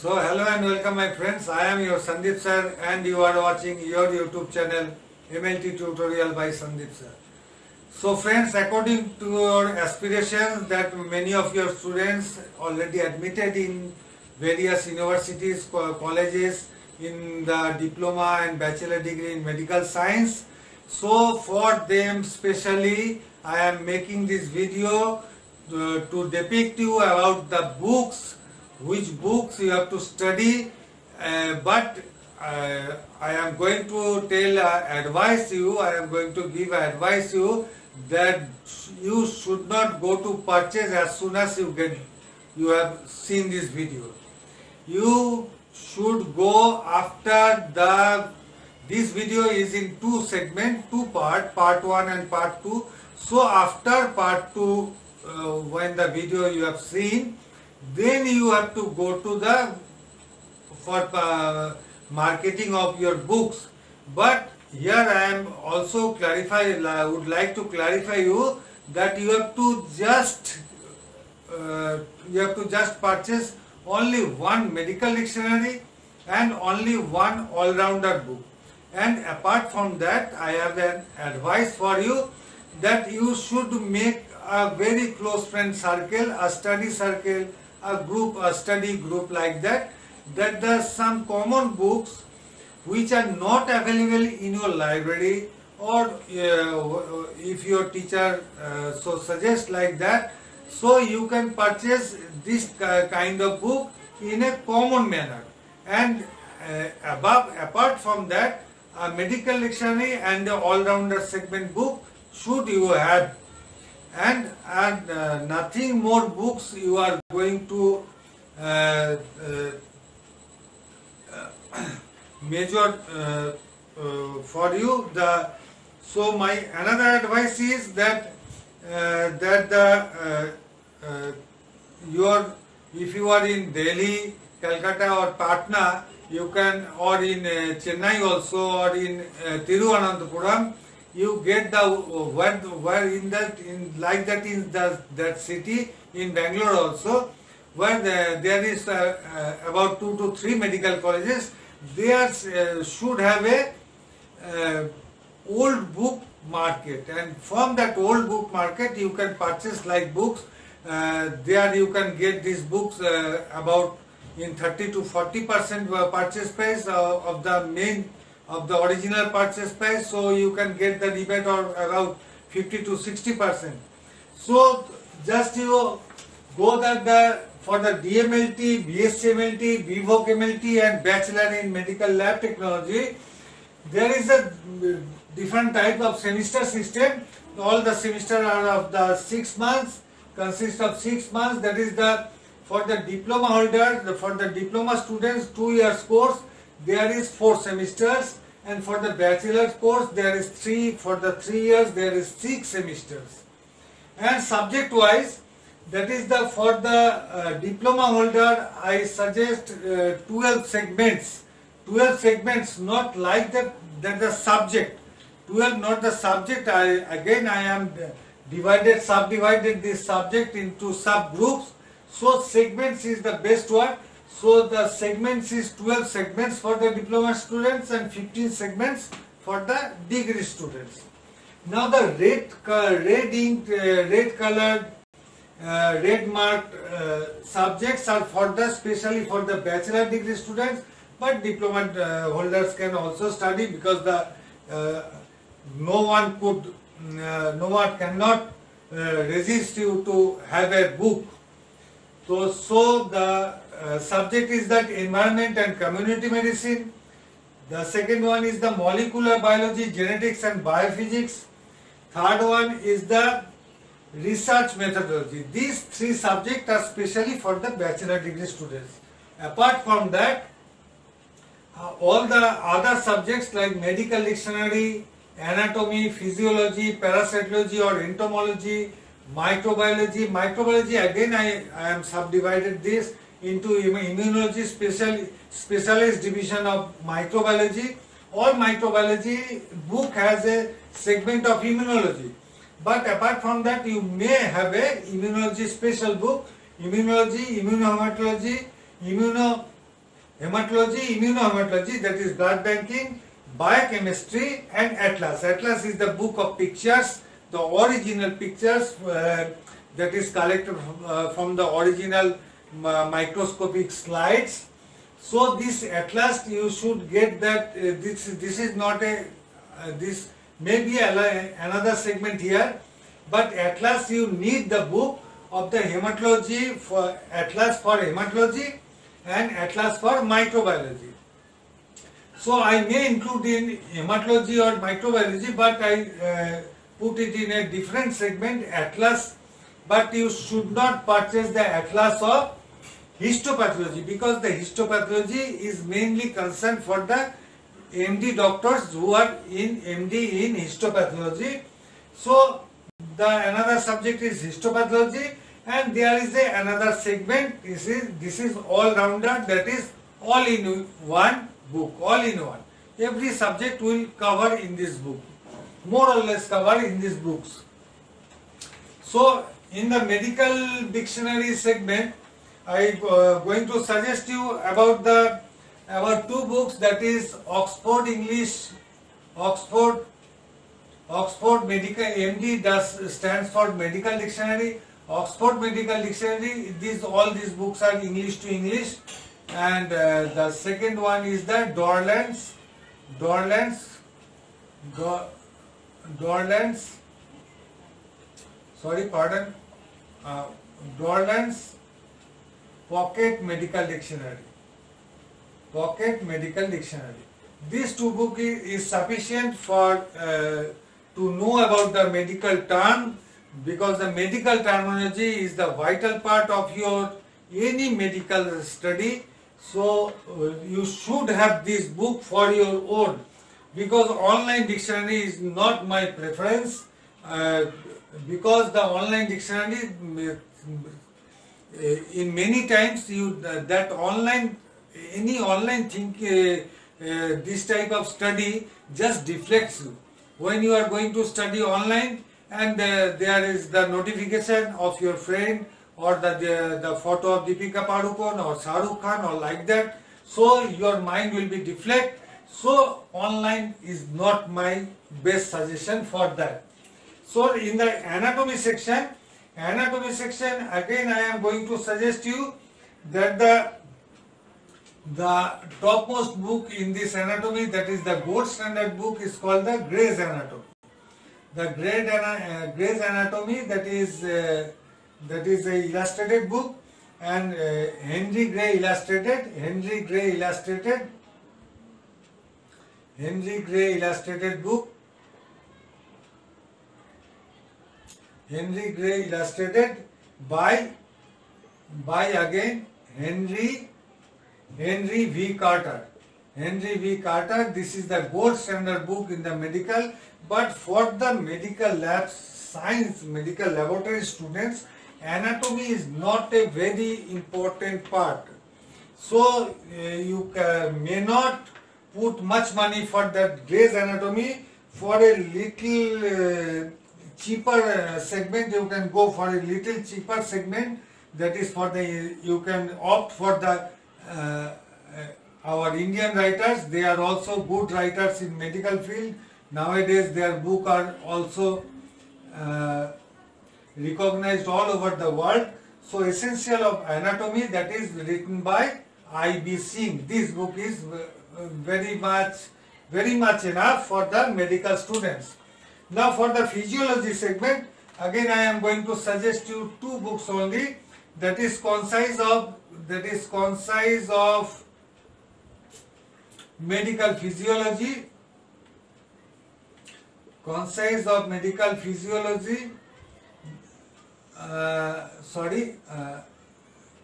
So hello and welcome my friends. I am your Sandeep sir and you are watching your YouTube channel MLT Tutorial by Sandeep sir. So friends, according to your aspirations that many of your students already admitted in various universities, colleges in the diploma and bachelor degree in medical science. So for them specially, I am making this video to depict you about the books, which books you have to study, but I am going to give advice you that you should not go to purchase as soon as you have seen this video. You should go after this video is in two segments, part 1 and part 2. So after part 2, when the video you have seen, then you have to go to the marketing of your books. But here I am also would like to clarify you that you have to just purchase only one medical dictionary and only one all-rounder book. And apart from that, I have an advice for you that you should make a very close friend circle, a study circle, a study group like that. That there are some common books which are not available in your library, or if your teacher so suggests like that, so you can purchase this kind of book in a common manner. And apart from that, a medical dictionary and the all-rounder segment book should you have, and nothing more books you are going to major for you. So my another advice is that if you are in Delhi, Calcutta or Patna, you can, or in Chennai also, or in Tiruvananthapuram, you get the where in that city in Bangalore also, where there is about 2 to 3 medical colleges. They should have a old book market, and from that old book market you can purchase like books. There you can get these books about in 30 to 40% purchase price of the original purchase price. So you can get the rebate or about 50 to 60%. So just you go for the DMLT, BScMLT, BVocMLT and Bachelor in Medical Lab Technology, there is a different type of semester system. All the semester are of the 6 months, consist of 6 months. That is for the diploma holder, for the diploma students, 2 years course, there is 4 semesters, and for the bachelor's course there is 3, for the 3 years there is 6 semesters. And subject wise, that is for the diploma holder, I suggest 12 segments. 12 segments, not like that the subject. 12, not the subject. I am subdivided this subject into subgroups. So segments is the best one. So the segments is 12 segments for the diploma students and 15 segments for the degree students. Now the red marked subjects are especially for the bachelor degree students, but diploma holders can also study, because no one cannot resist you to have a book. So the subject is that environment and community medicine. The second one is the molecular biology, genetics and biophysics. Third one is the research methodology. These 3 subjects are specially for the bachelor degree students. Apart from that, all the other subjects like medical dictionary, anatomy, physiology, parasitology or entomology, microbiology, again I am subdivided this into immunology, specialist division of microbiology. All microbiology book has a segment of immunology. But apart from that, you may have a immunology special book, immunology, immunohematology, Hematology, immunohematology, that is blood banking, biochemistry and atlas. Atlas is the book of pictures, the original pictures that is collected from the original microscopic slides. So this atlas you should get that this is not a, this may be another segment here, but atlas you need the book of the hematology, for atlas for hematology and atlas for microbiology. So I may include in hematology or microbiology, but I put it in a different segment, atlas. But you should not purchase the atlas of histopathology, because the histopathology is mainly concerned for the MD doctors who are in MD in histopathology. So the another subject is histopathology, and there is another segment. This is all rounder, that is all in one book, all in one. Every subject will cover in this book, more or less cover in these books. So in the medical dictionary segment, I going to suggest you about the two books, that is Oxford English, Oxford Medical, MD stands for Medical Dictionary. Oxford Medical Dictionary, all these books are English to English. And the second one is the Dorland's, sorry, pardon, Dorland's Pocket Medical Dictionary. Pocket Medical Dictionary. These two books is sufficient for to know about the medical term, because the medical terminology is the vital part of your any medical study. So you should have this book for your own, because online dictionary is not my preference, because the online dictionary in many times you that online, any online thing, this type of study just deflects you. When you are going to study online and there is the notification of your friend or the photo of Deepika Padukone or Shahrukh Khan or like that, so your mind will be deflect. So online is not my best suggestion for that. So in the anatomy section again I am going to suggest you that the topmost book in this anatomy, that is the gold standard book, is called the Gray's Anatomy. The Gray's Anatomy, that is a illustrated book, and Henry Gray illustrated by again Henry v Carter. This is the gold standard book in the medical, but for the medical lab science, medical laboratory students, anatomy is not a very important part. So you may not put much money for that Gray's Anatomy. For a little cheaper segment, you can go for a little cheaper segment, that is for the, you can opt for the our Indian writers. They are also good writers in medical field. Nowadays their book are also recognized all over the world. So Essential of Anatomy, that is written by I B Singh. This book is very much enough for the medical students. Now for the physiology segment, again I am going to suggest you two books only. That is concise of medical physiology. Concise of medical physiology.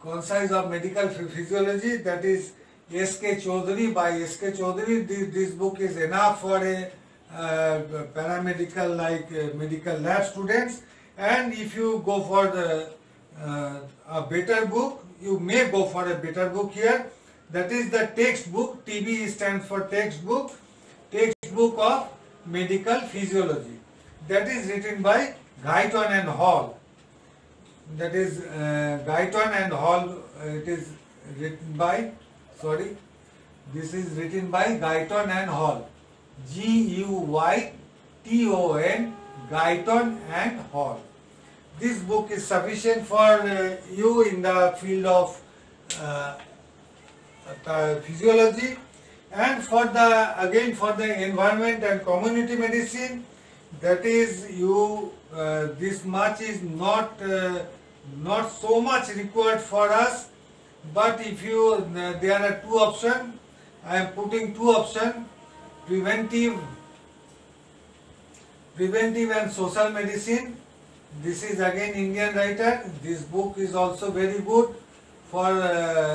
Concise of medical physiology, that is S K Choudhury by S K Choudhury. This book is enough for a paramedical, like medical lab students. And if you go for the a better book, you may go for a better book here. That is the textbook. TB stands for textbook. Textbook of medical physiology. That is written by Guyton and Hall. That is Guyton and Hall. It is written by sorry, this is written by Guyton and Hall, G-U-Y-T-O-N, Guyton and Hall. This book is sufficient for you in the field of physiology, and for the again for the environment and community medicine, that is you this much is not not so much required for us. But if you there are two options, I am putting two options: preventive and social medicine. This is again Indian writer. This book is also very good for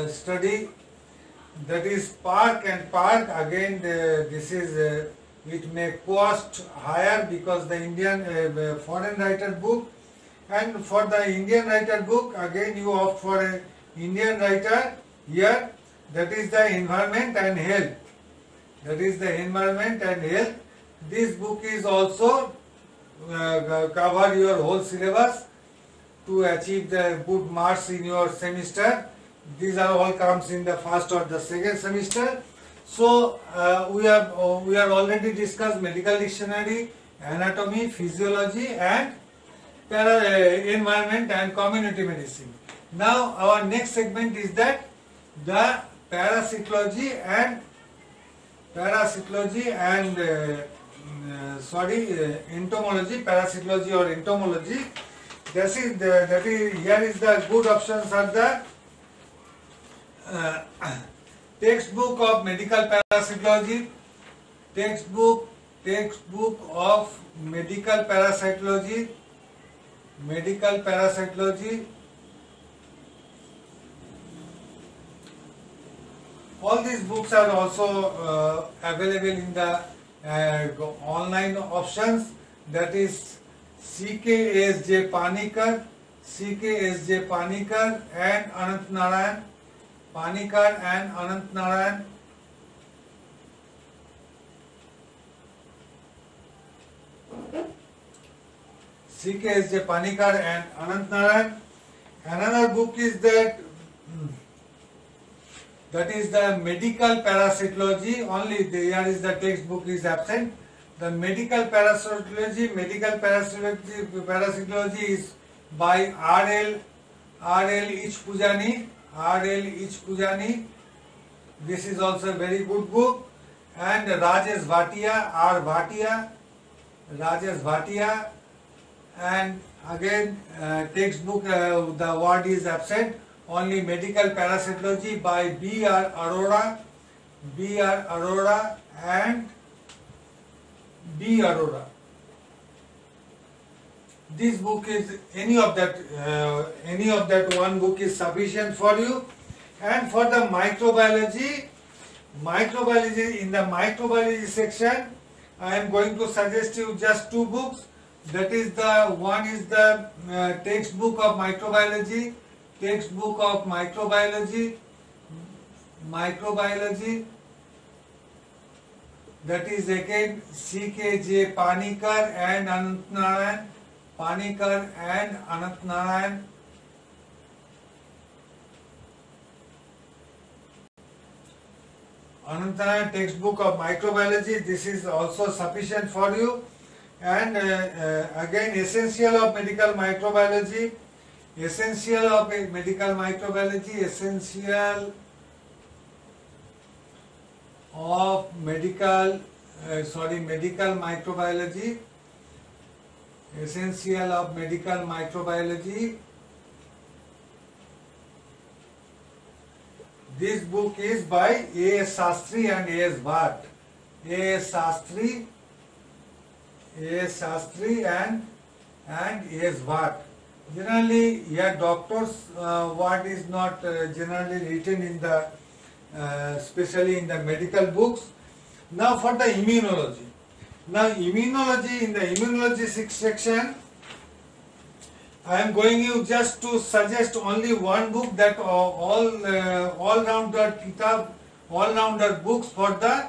study. That is Park and Park. Again, this is it may cost higher because the Indian foreign writer book, and for the Indian writer book again you opt for a Indian writer here. That is the environment and health. That is the environment and health. This book is also cover your whole syllabus to achieve the good marks in your semester. These are all comes in the first or the second semester. So we have already discussed medical dictionary, anatomy, physiology, and environment and community medicine. Now our next segment is that the entomology or entomology. This is the, that is here is the good options are the textbook of medical parasitology, textbook of medical parasitology. All these books are also available in the online options. That is C.K.S.J. Panikkar, C.K.S.J. Panikkar and Ananthanarayan Paniker and Ananthanarayan C.K.S.J. Panikkar and Ananthanarayan. Another book is that is the medical parasitology. Only there is the textbook is absent. The medical parasitology. Medical parasitology is by RL Ichpujani. RL Ichpujani. This is also a very good book. And Rajesh Bhatia, R Bhatia, Rajesh Bhatia, and again textbook. The word is absent. Only medical parasitology by B R Arora, B R Arora and B Arora. This book is any of that one book is sufficient for you. And for the microbiology, in the microbiology section, I am going to suggest you just two books. That is the one is the textbook of microbiology. That is again C.K.J. Panikkar and Ananthanarayan. Ananthanarayan textbook of microbiology. This is also sufficient for you. And again, Essential of Medical Microbiology. This book is by A Shastri and A Bhatt. A Shastri and A Bhatt. Generally, here doctors' word is not generally written in the, especially in the medical books. Now for the immunology. Now immunology, in the immunology section, I am going you just to suggest only one book, that all-rounder book for the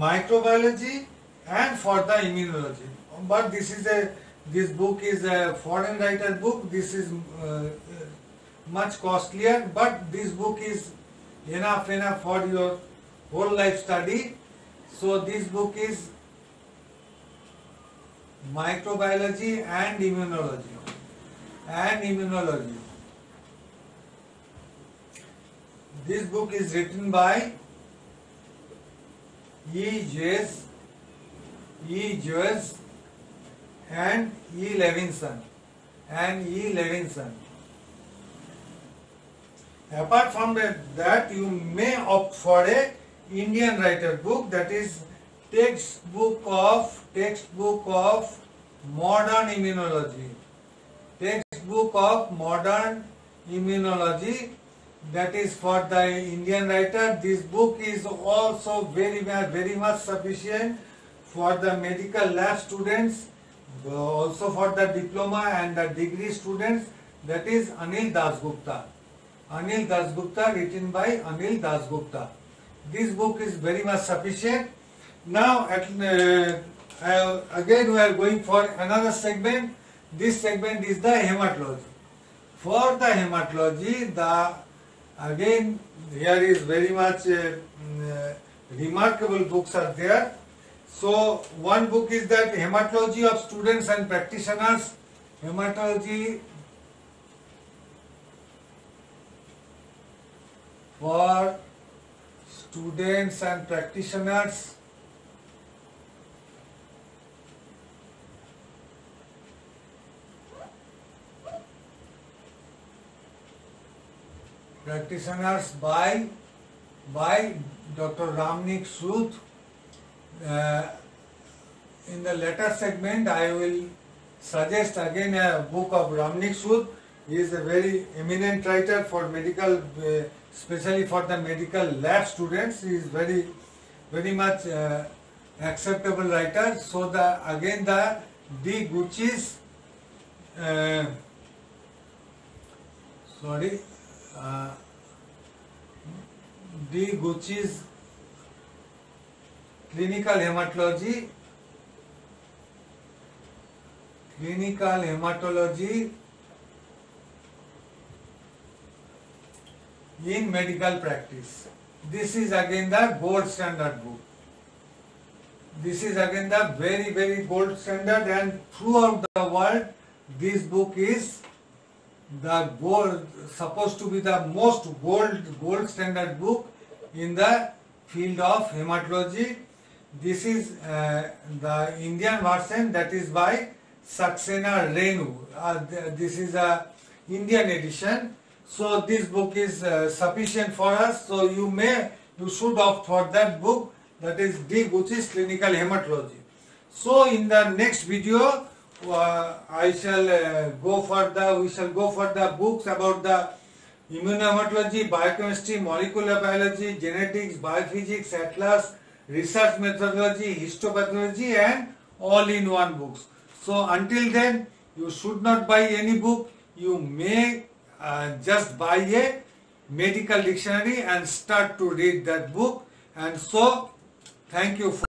microbiology and for the immunology. But this book is a foreign writer book. This is much costlier, but this book is enough for your whole life study. So this book is Microbiology and Immunology This book is written by E.J.S. and E. Levinson. Apart from that, you may opt for a Indian writer book, that is textbook of modern immunology, that is for the Indian writer. This book is also very much sufficient for the medical lab students, also for the diploma and the degree students. That is Anil Das Gupta, written by Anil Das Gupta. This book is very much sufficient. Now again we are going for another segment. This segment is the hematology. For the hematology, again here is very much remarkable books are there. So one book is that Hematology of Students and Practitioners, Hematology for Students and Practitioners, by Dr. Ramnik Sood. In the latter segment, I will suggest again a book of Ramnik Sood. He is a very eminent writer for medical, especially for the medical lab students. He is very much acceptable writer. So the de Guchez, de Guchez Clinical Hematology in Medical Practice. This is again the gold standard book. This is again the very gold standard, and throughout the world this book is the gold, supposed to be the most gold standard book in the field of hematology. This is the Indian version, that is by Sachdeva Renu. This is a Indian edition. So this book is sufficient for us. So you should opt for that book, that is de Guchez Clinical Hematology. So in the next video, we shall go for the books about the immunohematology, biochemistry, molecular biology, genetics, biophysics, atlas, research methodology, histopathology, and all-in-one books. So until then, you should not buy any book. You may just buy a medical dictionary and start to read that book. And so, thank you for